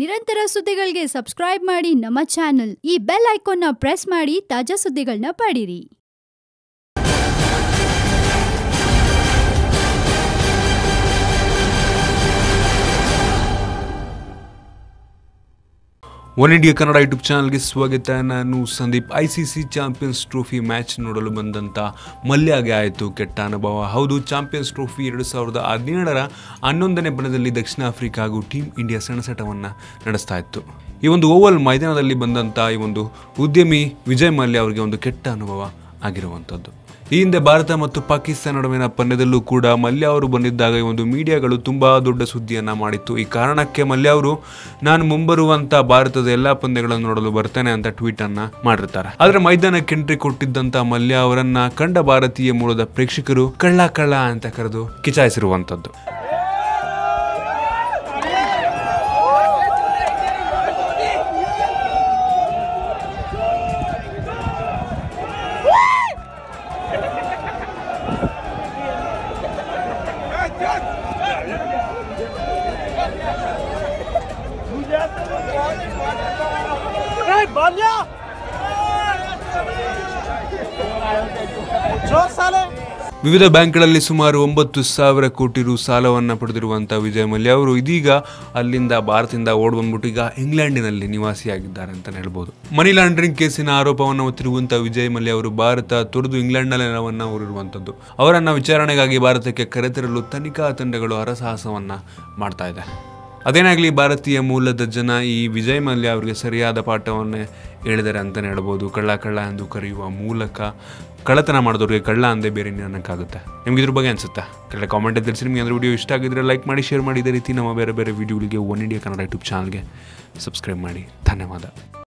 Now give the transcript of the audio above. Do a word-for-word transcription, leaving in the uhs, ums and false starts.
Nirantara Sutigalge subscribe Mari Nama channel. E bell icon na press Mari Taja Sutigalna Padiri. One India Kannada YouTube channel ಗೆ ಸ್ವಾಗತ ನಾನು Sandeep ICC champions trophy match ನೋಡಲು ಬಂದಂತ ಮಲ್ಯಗೆ ಆಯಿತು ಕೆಟ್ಟ ಅನುಭವ ಹೌದು ಚಾಂಪಿಯನ್ಸ್ ಟ್ರೋಫಿ ಎರಡು ಸಾವಿರದ ಹದಿನೇಳರ ಹನ್ನೊಂದನೇ ಬಣದಲ್ಲಿ ದಕ್ಷಿಣ ಆಫ್ರಿಕಾ ಹಾಗೂ ಟೀಮ್ ಇಂಡಿಯಾ ಸಣಸಟವನ್ನ ನಡೆಸ್ತಾ ಇತ್ತು ಈ ಒಂದು ಓವಲ್ ಮೈದಾನದಲ್ಲಿ ಬಂದಂತ ಈ ಒಂದು ಉದ್ಯಮಿ ವಿಜಯ್ ಮಲ್ಯ ಅವರಿಗೆ ಒಂದು ಕೆಟ್ಟ ಅನುಭವ ಆಗಿರುವಂತದ್ದು ಈ ಹಿಂದೆ ಭಾರತ ಮತ್ತು ಪಾಕಿಸ್ತಾನ ನಡುವಿನ ಪಂದ್ಯದಲ್ಲೂ ಕೂಡ ಮಲ್ಯ ಅವರು ಬಂದಿದ್ದಾಗ ಈ ಒಂದು ಮೀಡಿಯಾಗಳು ತುಂಬಾ ದೊಡ್ಡ ಸುದ್ದಿಯನ್ನ ಮಾಡಿತ್ತು ಈ ಕಾರಣಕ್ಕೆ ಮಲ್ಯ ಅವರು ನಾನು ಮುಂಬರುವಂತ ಭಾರತದ ಎಲ್ಲಾ ಪಂದ್ಯಗಳನ್ನು ನೋಡಲು ಬರ್ತೇನೆ ಅಂತ ಟ್ವೀಟ್ ಅನ್ನು ಮಾಡಿರ್ತಾರೆ ಆದರೆ ಮೈದಾನಕ್ಕೆ ಎಂಟ್ರಿ ಕೊಟ್ಟಿದ್ದಂತ ಮಲ್ಯ ಅವರನ್ನ ಕಂಡ ಭಾರತೀಯ ಮೂಲದ ಪ್ರೇಕ್ಷಕರು ಕಳ್ಳ ಕಳ್ಳ ಅಂತ ಕರೆದು ಕಿಚಾಯಿಸಿರುವಂತದ್ದು ವಿವಿಧ ಬ್ಯಾಂಕ್ಗಳಲ್ಲಿ ಸುಮಾರು ಒಂಬತ್ತು ಸಾವಿರ ಕೋಟಿ ರು ಸಾಲವನ್ನು ಪಡೆದಿರುವಂತ ವಿಜಯ್ ಮಲ್ಯ ಅವರು ಇದೀಗ ಅಲ್ಲಿಂದ ಭಾರತದಿಂದ ಓಡ್ ಬಂದ್ಬಿಟ್ಟು ಈಗ ಇಂಗ್ಲೆಂಡಿನಲ್ಲಿ ನಿವಾಸಿಯಾಗಿದ್ದಾರೆ ಅಂತ ಹೇಳ್ಬೋದು ಮನಿ ಲಾಂಡ್ರಿಂಗ್ ಕೇಸಿನ ಆರೋಪವನ್ನು ಹೊತ್ತಿರುವಂತ ವಿಜಯ್ ಮಲ್ಯ ಅವರು ಭಾರತ ತೊರೆದು ಇಂಗ್ಲೆಂಡ್ನಲ್ಲಿ ನೆಲವನ್ನು ಊರಿರುವಂಥದ್ದು ಅವರನ್ನು ವಿಚಾರಣೆಗಾಗಿ ಭಾರತಕ್ಕೆ ಕರೆತರಲು ತನಿಖಾ ತಂಡಗಳು ಹರಸಾಹಸವನ್ನು ಮಾಡ್ತಾ ಇದೆ ಅದೇನಾಗಲಿ ಭಾರತೀಯ ಮೂಲದ ಜನ ಈ ವಿಜಯ್ ಮಲ್ಯ ಅವರಿಗೆ ಸರಿಯಾದ ಪಾಠವನ್ನು ಹೇಳಿದರೆ ಅಂತಲೇ ಹೇಳ್ಬೋದು ಕಳ್ಳ ಕಳ್ಳ ಎಂದು ಕರೆಯುವ ಮೂಲಕ ಕಳ್ಳತನ ಮಾಡಿದವ್ರಿಗೆ ಕಳ್ಳ ಅಂದೇ ಬೇರೆ ಅನ್ನಕ್ಕಾಗುತ್ತೆ ನಿಮ್ಗೆ ಇದ್ರ ಬಗ್ಗೆ ಅನಿಸುತ್ತಾ ಕೆಳಗಡೆ ಕಾಮೆಂಟ್ ತಿಳಿಸಿ ನಿಮಗೆ ಅಂದರೆ ವಿಡಿಯೋ ಇಷ್ಟ ಆಗಿದ್ರೆ ಲೈಕ್ ಮಾಡಿ ಶೇರ್ ಮಾಡಿ ಇದೇ ರೀತಿ ನಮ್ಮ ಬೇರೆ ಬೇರೆ ವಿಡಿಯೋಗಳಿಗೆ ಒನ್ ಇಂಡಿಯಾ ಕನ್ನಡ ಯೂಟ್ಯೂಬ್ ಚಾನಲ್ಗೆ ಸಬ್ಸ್ಕ್ರೈಬ್ ಮಾಡಿ ಧನ್ಯವಾದ